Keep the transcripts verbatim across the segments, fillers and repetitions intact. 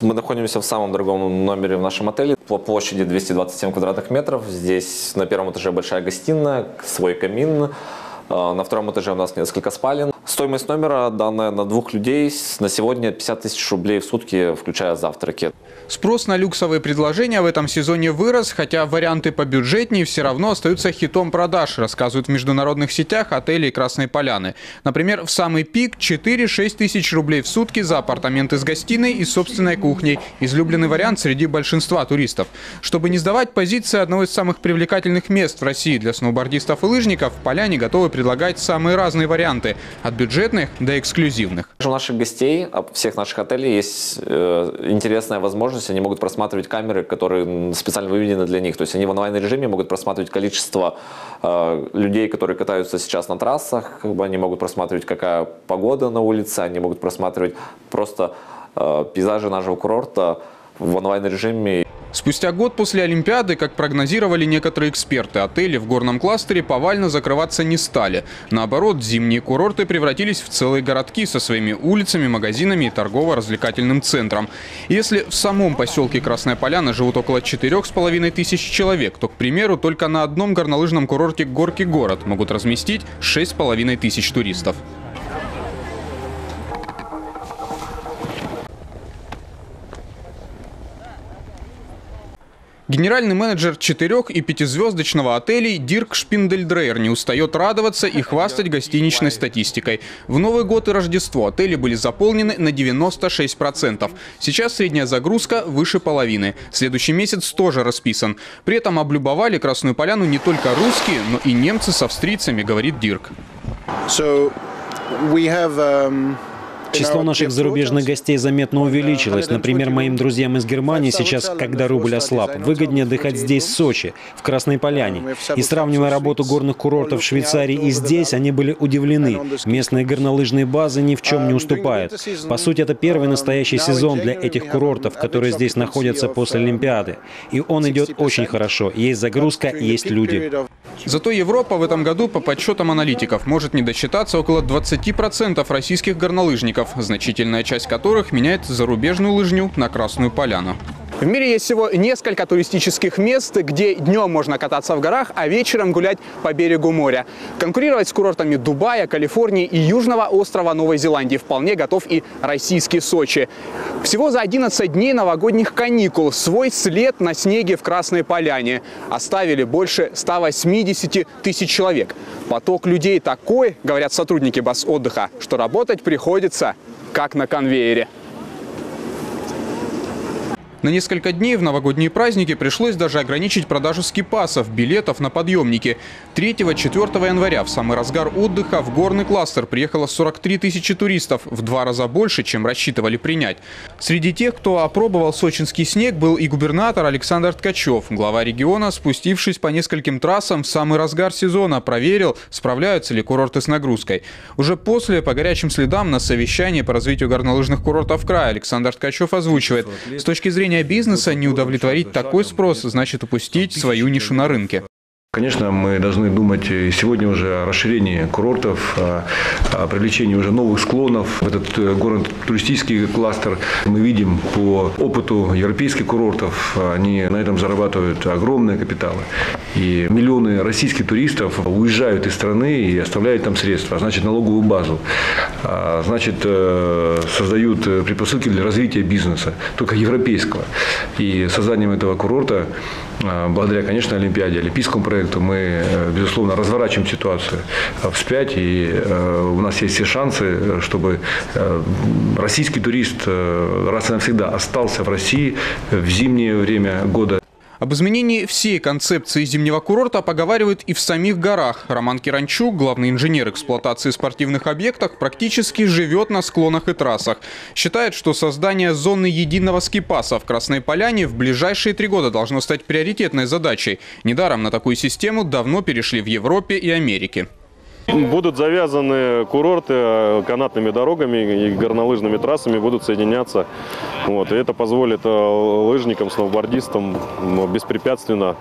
Мы находимся в самом дорогом номере в нашем отеле, по площади двести двадцать семь квадратных метров. Здесь на первом этаже большая гостиная, свой камин. На втором этаже у нас несколько спален. Стоимость номера, данная на двух людей, на сегодня пятьдесят тысяч рублей в сутки, включая завтраки. Спрос на люксовые предложения в этом сезоне вырос, хотя варианты побюджетнее все равно остаются хитом продаж, рассказывают в международных сетях отелей Красной Поляны. Например, в самый пик четыре-шесть тысяч рублей в сутки за апартаменты с гостиной и собственной кухней. Излюбленный вариант среди большинства туристов. Чтобы не сдавать позиции одного из самых привлекательных мест в России для сноубордистов и лыжников, поляне готовы предлагать самые разные варианты – бюджетных до эксклюзивных. У наших гостей, всех наших отелей есть э, интересная возможность. Они могут просматривать камеры, которые специально выведены для них. То есть они в онлайн-режиме могут просматривать количество э, людей, которые катаются сейчас на трассах. Они могут просматривать, какая погода на улице. Они могут просматривать просто э, пейзажи нашего курорта в онлайн-режиме. Спустя год после Олимпиады, как прогнозировали некоторые эксперты, отели в горном кластере повально закрываться не стали. Наоборот, зимние курорты превратились в целые городки со своими улицами, магазинами и торгово-развлекательным центром. Если в самом поселке Красная Поляна живут около четырёх с половиной тысяч человек, то, к примеру, только на одном горнолыжном курорте «Горки город» могут разместить шесть с половиной тысяч туристов. Генеральный менеджер четырех- и пятизвездочного отелей Дирк Шпиндельдреер не устает радоваться и хвастать гостиничной статистикой. В Новый год и Рождество отели были заполнены на девяносто шесть процентов. Сейчас средняя загрузка выше половины. Следующий месяц тоже расписан. При этом облюбовали Красную Поляну не только русские, но и немцы с австрийцами, говорит Дирк. So, we have, um... Число наших зарубежных гостей заметно увеличилось. Например, моим друзьям из Германии сейчас, когда рубль ослаб, выгоднее отдыхать здесь, в Сочи, в Красной Поляне. И сравнивая работу горных курортов в Швейцарии и здесь, они были удивлены. Местные горнолыжные базы ни в чем не уступают. По сути, это первый настоящий сезон для этих курортов, которые здесь находятся после Олимпиады. И он идет очень хорошо. Есть загрузка, есть люди. Зато Европа в этом году, по подсчетам аналитиков, может не досчитаться около двадцати процентов российских горнолыжников, значительная часть которых меняет зарубежную лыжню на Красную Поляну. В мире есть всего несколько туристических мест, где днем можно кататься в горах, а вечером гулять по берегу моря. Конкурировать с курортами Дубая, Калифорнии и Южного острова Новой Зеландии вполне готов и российский Сочи. Всего за одиннадцать дней новогодних каникул свой след на снеге в Красной Поляне оставили больше ста восьмидесяти тысяч человек. Поток людей такой, говорят сотрудники баз отдыха, что работать приходится как на конвейере. На несколько дней в новогодние праздники пришлось даже ограничить продажу скипасов, билетов на подъемники. третьего-четвёртого января в самый разгар отдыха в горный кластер приехало сорок три тысячи туристов, в два раза больше, чем рассчитывали принять. Среди тех, кто опробовал сочинский снег, был и губернатор Александр Ткачев. Глава региона, спустившись по нескольким трассам в самый разгар сезона, проверил, справляются ли курорты с нагрузкой. Уже после, по горячим следам, на совещании по развитию горнолыжных курортов края Александр Ткачев озвучивает: с точки зрения бизнеса не удовлетворить такой спрос, значит упустить свою нишу на рынке. Конечно, мы должны думать сегодня уже о расширении курортов, о привлечении уже новых склонов. Этот горно-туристический кластер мы видим по опыту европейских курортов. Они на этом зарабатывают огромные капиталы. И миллионы российских туристов уезжают из страны и оставляют там средства, а значит налоговую базу. А значит создают предпосылки для развития бизнеса, только европейского. И созданием этого курорта, благодаря, конечно, Олимпиаде, олимпийскому проекту, мы, безусловно, разворачиваем ситуацию вспять, и у нас есть все шансы, чтобы российский турист раз и навсегда остался в России в зимнее время года. Об изменении всей концепции зимнего курорта поговаривают и в самих горах. Роман Керанчук, главный инженер эксплуатации спортивных объектов, практически живет на склонах и трассах. Считает, что создание зоны единого скипаса в Красной Поляне в ближайшие три года должно стать приоритетной задачей. Недаром на такую систему давно перешли в Европе и Америке. Будут завязаны курорты канатными дорогами и горнолыжными трассами, будут соединяться. Вот. И это позволит лыжникам, сноубордистам беспрепятственно,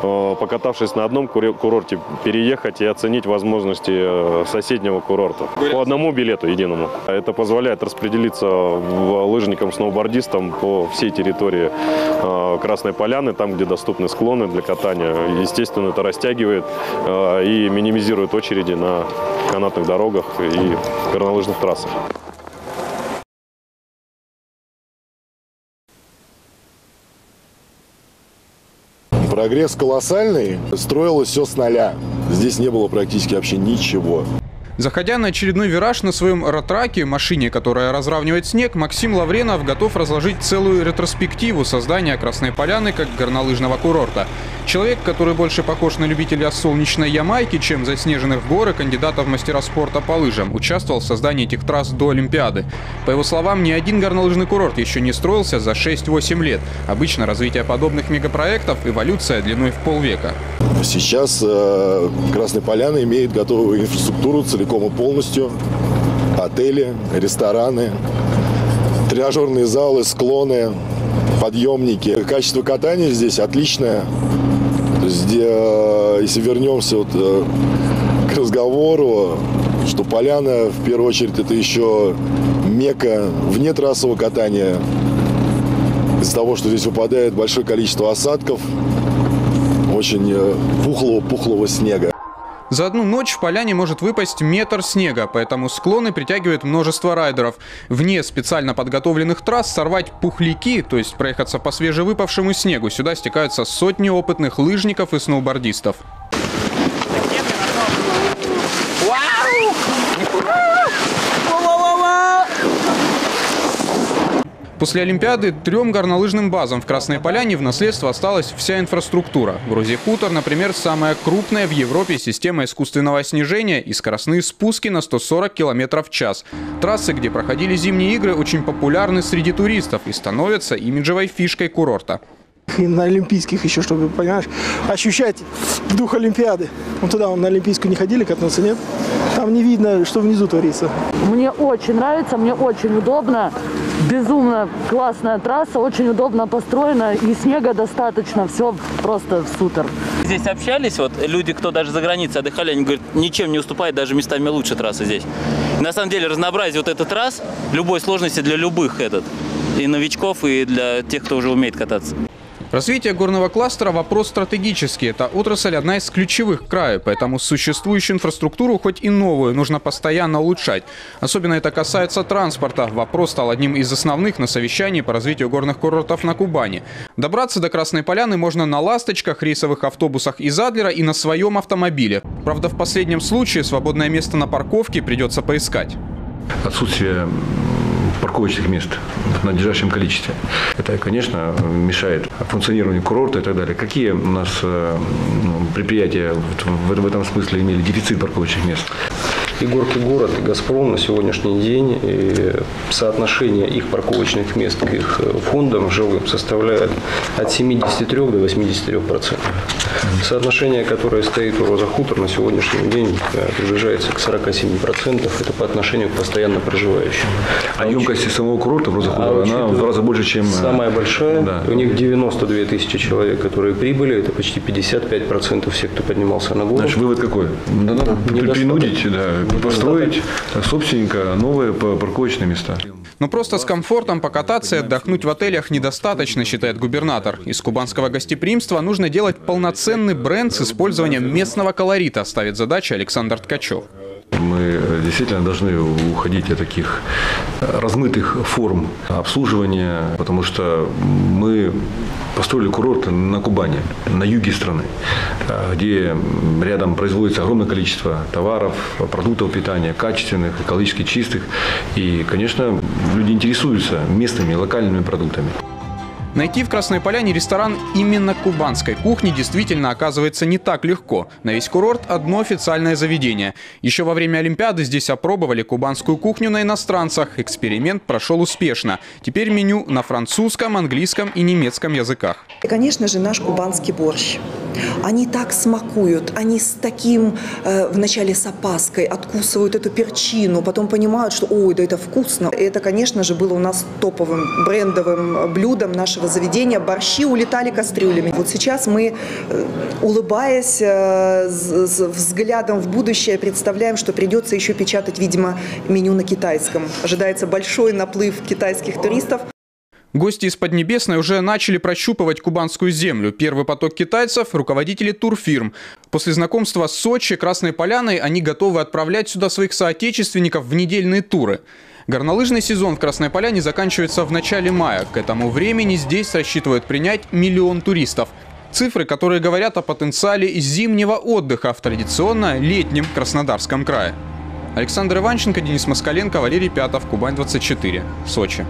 покатавшись на одном курорте, переехать и оценить возможности соседнего курорта по одному билету единому. Это позволяет распределиться лыжникам, сноубордистам по всей территории Красной Поляны, там, где доступны склоны для катания. Естественно, это растягивает и минимизирует очереди на канатных дорогах и горнолыжных трассах. Прогресс колоссальный, строилось все с нуля. Здесь не было практически вообще ничего. Заходя на очередной вираж на своем ратраке, машине, которая разравнивает снег, Максим Лавренов готов разложить целую ретроспективу создания Красной Поляны как горнолыжного курорта. Человек, который больше похож на любителя солнечной Ямайки, чем заснеженных гор и кандидатов в мастера спорта по лыжам, участвовал в создании этих трасс до Олимпиады. По его словам, ни один горнолыжный курорт еще не строился за шесть-восемь лет. Обычно развитие подобных мегапроектов – эволюция длиной в полвека. Сейчас э, Красная Поляна имеет готовую инфраструктуру целиком и полностью. Отели, рестораны, тренажерные залы, склоны, подъемники. Качество катания здесь отличное. Если вернемся вот к разговору, что поляна в первую очередь это еще мекка вне трассового катания. Из-за того, что здесь выпадает большое количество осадков, очень пухлого-пухлого снега. За одну ночь в поляне может выпасть метр снега, поэтому склоны притягивают множество райдеров. Вне специально подготовленных трасс сорвать пухляки, то есть проехаться по свежевыпавшему снегу, сюда стекаются сотни опытных лыжников и сноубордистов. После Олимпиады трем горнолыжным базам в Красной Поляне в наследство осталась вся инфраструктура. Роза Хутор, например, самая крупная в Европе система искусственного снижения и скоростные спуски на сто сорок километров в час. Трассы, где проходили зимние игры, очень популярны среди туристов и становятся имиджевой фишкой курорта. И на Олимпийских еще, чтобы, понимаешь, ощущать дух Олимпиады. Вот туда на Олимпийскую не ходили кататься, нет? Там не видно, что внизу творится. Мне очень нравится, мне очень удобно. Безумно классная трасса, очень удобно построена, и снега достаточно, все просто супер. Здесь общались, вот люди, кто даже за границей отдыхали, они говорят, ничем не уступает, даже местами лучше трассы здесь. И на самом деле разнообразие вот этот трасс, любой сложности для любых этот, и новичков, и для тех, кто уже умеет кататься. Развитие горного кластера – вопрос стратегический. Эта отрасль одна из ключевых края, поэтому существующую инфраструктуру, хоть и новую, нужно постоянно улучшать. Особенно это касается транспорта. Вопрос стал одним из основных на совещании по развитию горных курортов на Кубани. Добраться до Красной Поляны можно на «Ласточках», рейсовых автобусах из Адлера и на своем автомобиле. Правда, в последнем случае свободное место на парковке придется поискать. Отсутствие парковочных мест в надлежащем количестве. Это, конечно, мешает функционированию курорта и так далее. Какие у нас предприятия в этом смысле имели дефицит парковочных мест? И «Горки город», и «Газпром» на сегодняшний день и соотношение их парковочных мест к их фондам жилым составляет от семидесяти трёх до восьмидесяти трёх процентов. Соотношение, которое стоит у «Роза Хутор» на сегодняшний день приближается к сорока семи процентам. Это по отношению к постоянно проживающим. А, а емкость самого курорта в «Роза Хутор» она в два раза больше, чем… Самая большая. Да. У них девяносто две тысячи человек, которые прибыли. Это почти пятьдесят пять процентов всех, кто поднимался на гору. Значит, вывод какой? Да, надо принудить, да. Построить собственненько новые парковочные места. Но просто с комфортом покататься и отдохнуть в отелях недостаточно, считает губернатор. Из кубанского гостеприимства нужно делать полноценный бренд с использованием местного колорита, ставит задачу Александр Ткачев. Мы действительно должны уходить от таких размытых форм обслуживания, потому что мы построили курорт на Кубани, на юге страны, где рядом производится огромное количество товаров, продуктов питания, качественных, экологически чистых. И, конечно, люди интересуются местными, локальными продуктами. Найти в Красной Поляне ресторан именно кубанской кухни действительно оказывается не так легко. На весь курорт одно официальное заведение. Еще во время Олимпиады здесь опробовали кубанскую кухню на иностранцах. Эксперимент прошел успешно. Теперь меню на французском, английском и немецком языках. И, конечно же, наш кубанский борщ. Они так смакуют, они с таким, э, вначале с опаской откусывают эту перчину, потом понимают, что ой, да это вкусно. И это, конечно же, было у нас топовым брендовым блюдом нашего заведения. Борщи улетали кастрюлями. Вот сейчас мы, э, улыбаясь, э, с, с взглядом в будущее, представляем, что придется еще печатать, видимо, меню на китайском. Ожидается большой наплыв китайских туристов. Гости из Поднебесной уже начали прощупывать кубанскую землю. Первый поток китайцев – руководители турфирм. После знакомства с Сочи, Красной Поляной они готовы отправлять сюда своих соотечественников в недельные туры. Горнолыжный сезон в Красной Поляне заканчивается в начале мая. К этому времени здесь рассчитывают принять миллион туристов. Цифры, которые говорят о потенциале зимнего отдыха в традиционно летнем Краснодарском крае. Александр Иванченко, Денис Москаленко, Валерий Пятов, Кубань двадцать четыре, Сочи.